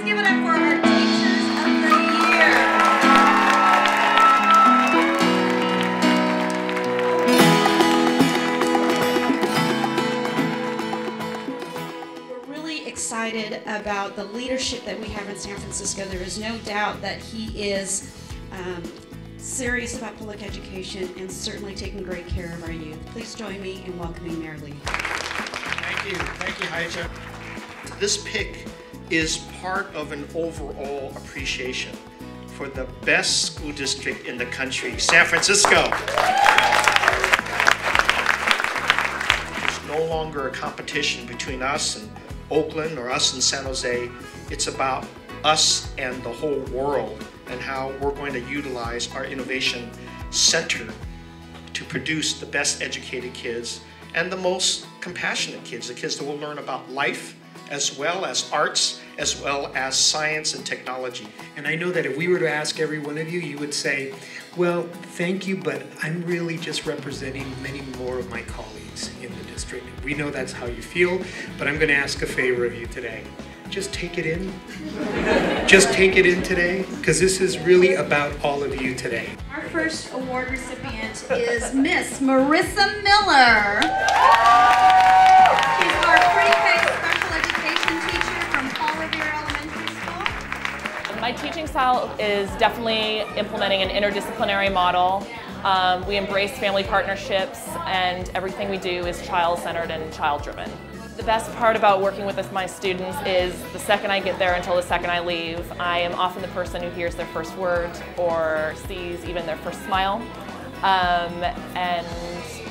Please give it up for our Teachers of the Year. We're really excited about the leadership that we have in San Francisco. There is no doubt that he is serious about public education and certainly taking great care of our youth. Please join me in welcoming Mayor Lee. Thank you, Haija. This pick is part of an overall appreciation for the best school district in the country, San Francisco. It's no longer a competition between us and Oakland or us and San Jose. It's about us and the whole world and how we're going to utilize our innovation center to produce the best educated kids and the most compassionate kids, the kids that will learn about life, as well as arts, as well as science and technology. And I know that if we were to ask every one of you, you would say, well, thank you, but I'm really just representing many more of my colleagues in the district. We know that's how you feel, but I'm gonna ask a favor of you today. Just take it in. Just take it in today, because this is really about all of you today. Our first award recipient is Miss Marissa Miller. She's our pre-K special education teacher from Paul Revere Elementary School. My teaching style is definitely implementing an interdisciplinary model. We embrace family partnerships, and everything we do is child-centered and child-driven. The best part about working with my students is the second I get there until the second I leave, I am often the person who hears their first word or sees even their first smile. And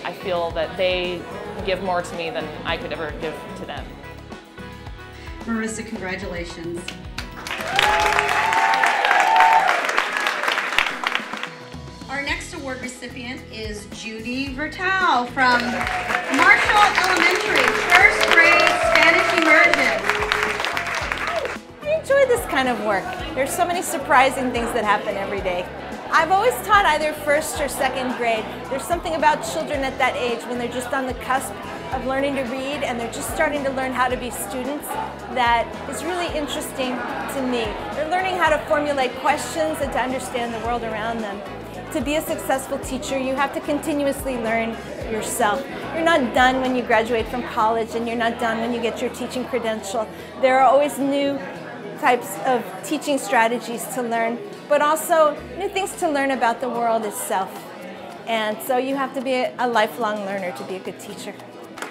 I feel that they give more to me than I could ever give to them. Marissa, congratulations. Our next award recipient is Judy Viertel from Marshall Elementary, first grade Spanish immersion. I enjoy this kind of work. There's so many surprising things that happen every day. I've always taught either first or second grade. There's something about children at that age when they're just on the cusp of learning to read and they're just starting to learn how to be students that is really interesting to me. They're learning how to formulate questions and to understand the world around them. To be a successful teacher, you have to continuously learn yourself. You're not done when you graduate from college, and you're not done when you get your teaching credential. There are always new types of teaching strategies to learn, but also new things to learn about the world itself. And so you have to be a lifelong learner to be a good teacher.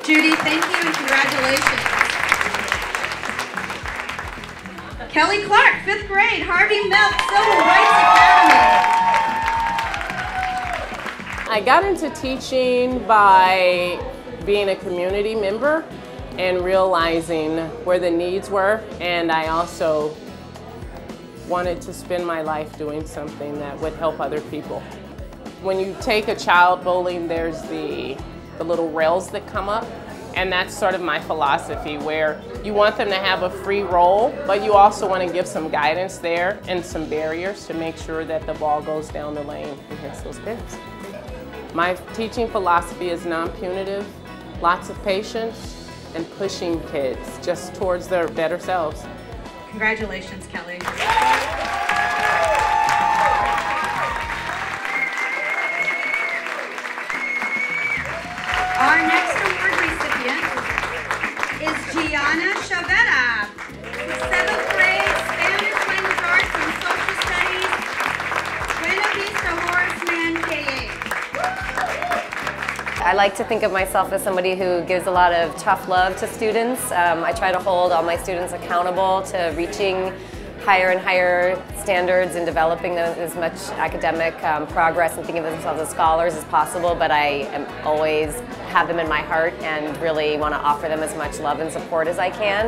Judy, thank you and congratulations. Kelly Clark, fifth grade, Harvey Milk Civil Rights Academy. I got into teaching by being a community member and realizing where the needs were, and I also wanted to spend my life doing something that would help other people. When you take a child bowling, there's the little rails that come up, and that's sort of my philosophy, where you want them to have a free roll, but you also want to give some guidance there and some barriers to make sure that the ball goes down the lane and hits those pins. My teaching philosophy is non-punitive, lots of patience, and pushing kids just towards their better selves. Congratulations, Kelly. Our next award recipient is Gianna Chavetta, seventh grade Spanish language arts and social studies, Buena Vista Horace Mann K.A. I like to think of myself as somebody who gives a lot of tough love to students. I try to hold all my students accountable to reaching higher and higher standards and developing them as much academic progress and thinking of themselves as scholars as possible, but I am always have them in my heart and really want to offer them as much love and support as I can.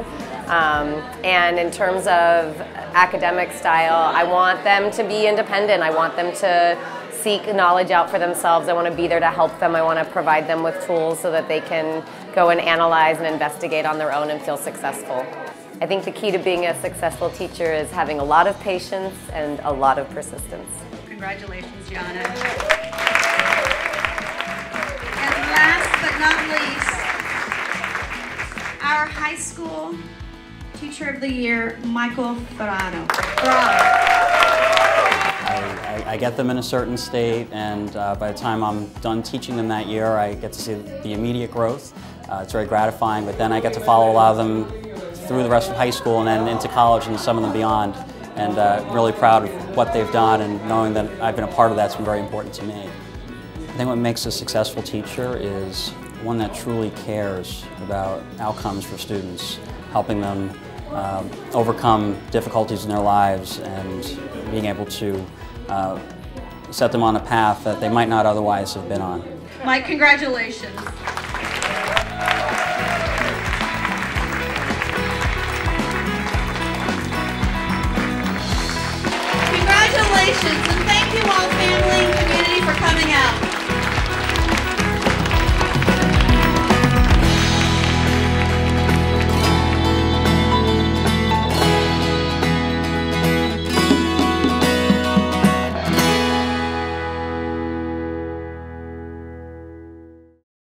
And in terms of academic style, I want them to be independent. I want them to seek knowledge out for themselves. I want to be there to help them. I want to provide them with tools so that they can go and analyze and investigate on their own and feel successful. I think the key to being a successful teacher is having a lot of patience and a lot of persistence. Congratulations, Gianna. And last but not least, our high school Teacher of the Year, Michael Ferraro. I get them in a certain state, and by the time I'm done teaching them that year, I get to see the immediate growth. It's very gratifying, but then I get to follow a lot of them through the rest of high school and then into college and some of them beyond. And really proud of what they've done, and knowing that I've been a part of that's been very important to me. I think what makes a successful teacher is one that truly cares about outcomes for students, helping them overcome difficulties in their lives and being able to set them on a path that they might not otherwise have been on. Mike, congratulations.